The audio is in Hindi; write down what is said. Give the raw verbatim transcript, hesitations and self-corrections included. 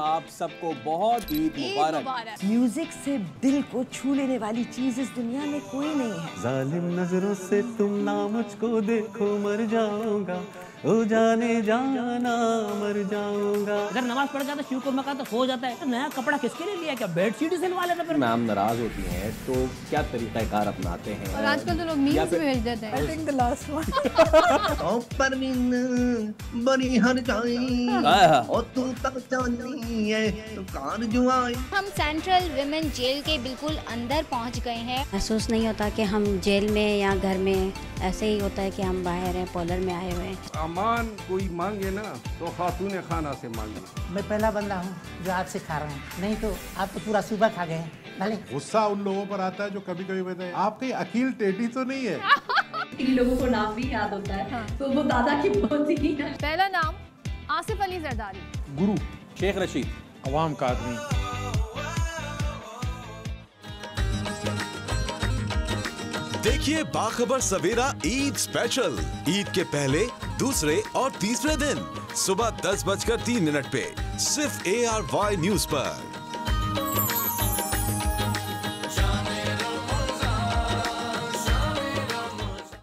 आप सबको बहुत ईद मुबारक। म्यूजिक से दिल को छू लेने वाली चीज इस दुनिया में कोई नहीं है। जालिम नजरों से तुम ना मुझको देखो, मर जाऊंगा, ओ जाने जाना मर जाऊंगा। अगर नमाज पढ़ जाता शिव को मका तो हो जाता है, तो नया कपड़ा किसके लिए लिया, क्या बेडशीट सिलवा लेना। फिर मैम नाराज होती हैं तो क्या तरीकाकार अपनाते हैं। और आजकल तो लोग मीम्स में भेज देते हैं। I think the last one ऊपर मीन बनी हर जाई और तुम तक जानी है तो कान जुआई। हम सेंट्रल विमेन जेल के बिल्कुल अंदर पहुंच गए हैं। महसूस नहीं होता कि हम जेल में या घर में, ऐसे ही होता है कि हम बाहर हैं, पॉलर में आए हुए हैं। अमान कोई मांगे ना तो खातून खाना से मांगे। मैं पहला बंदा हूँ जो आपसे खा रहा हूँ, नहीं तो आप तो पूरा सुबह खा गए। भले गुस्सा उन लोगों पर आता है जो कभी कभी बताए आप कहीं अकील टेढ़ी तो नहीं है। इन लोगों को नाम भी याद होता है। हाँ। तो वो दादा की पोती ही। पहला नाम आसिफ अली जरदारी, गुरु शेख रशीद, अवाम का आदमी। देखिए बाखबर सवेरा ईद स्पेशल, ईद के पहले, दूसरे और तीसरे दिन सुबह दस बजकर तीन मिनट पे सिर्फ ए आर वाई न्यूज पर।